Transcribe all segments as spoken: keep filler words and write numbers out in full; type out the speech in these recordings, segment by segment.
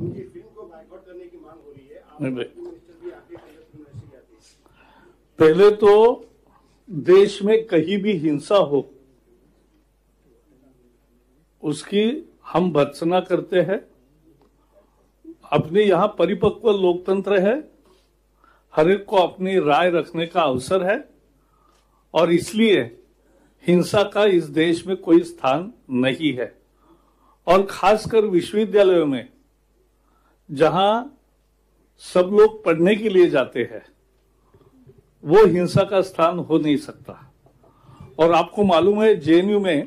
उनकी फिल्म को बायकॉट करने की मांग हो रही है। आप मिनिस्टर भी आके पहले तो देश में कहीं भी हिंसा हो उसकी हम भर्त्सना करते हैं। अपने यहाँ परिपक्व लोकतंत्र है, हर एक को अपनी राय रखने का अवसर है और इसलिए हिंसा का इस देश में कोई स्थान नहीं है। और खासकर विश्वविद्यालयों में जहां सब लोग पढ़ने के लिए जाते हैं वो हिंसा का स्थान हो नहीं सकता। और आपको मालूम है जे एन यू में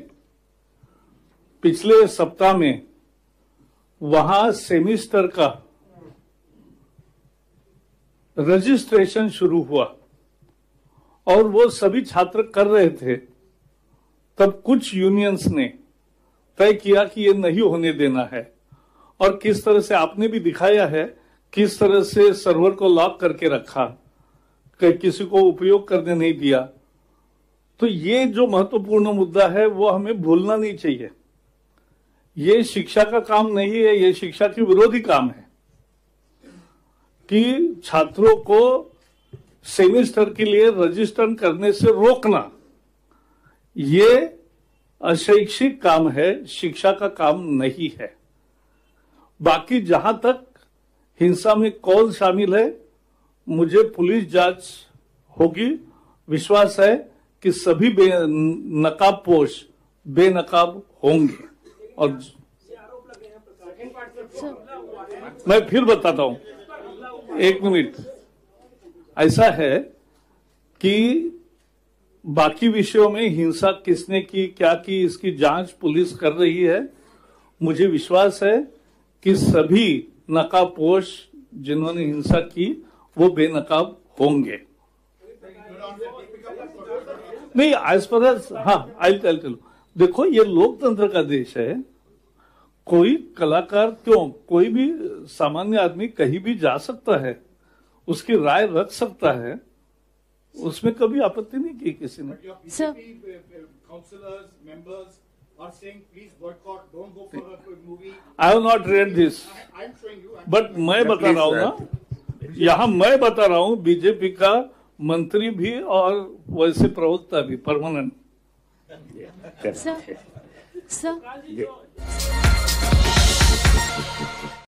पिछले सप्ताह में वहां सेमिस्टर का रजिस्ट्रेशन शुरू हुआ और वो सभी छात्र कर रहे थे, तब कुछ यूनियंस ने तय किया कि ये नहीं होने देना है। और किस तरह से आपने भी दिखाया है, किस तरह से सर्वर को लॉक करके रखा, कि किसी को उपयोग करने नहीं दिया। तो ये जो महत्वपूर्ण मुद्दा है वो हमें भूलना नहीं चाहिए। ये शिक्षा का काम नहीं है, ये शिक्षा के विरोधी काम है कि छात्रों को सेमेस्टर के लिए रजिस्टर करने से रोकना। ये अशैक्षिक काम है, शिक्षा का काम नहीं है। बाकी जहां तक हिंसा में कौन शामिल है, मुझे पुलिस जांच होगी। विश्वास है कि सभी बे नकाबपोश बेनकाब होंगे। और मैं फिर बताता हूं, एक मिनट। ऐसा है कि बाकी विषयों में हिंसा किसने की, क्या की, इसकी जांच पुलिस कर रही है। मुझे विश्वास है कि सभी नकाबपोश जिन्होंने हिंसा की वो बेनकाब होंगे। नहीं एज पर हाँ आई टेल टेल देखो, ये लोकतंत्र का देश है। कोई कलाकार क्यों, कोई भी सामान्य आदमी कहीं भी जा सकता है, उसकी राय रख सकता है, उसमें कभी आपत्ति नहीं की किसी ने। Sir counsellors members are saying please boycott, don't go for a movie. I have not read this, but मैं बता रहा हूँ ना, यहाँ मैं बता रहा हूँ बीजेपी का मंत्री भी और वैसे प्रवक्ता भी परमानेंट। Sir sir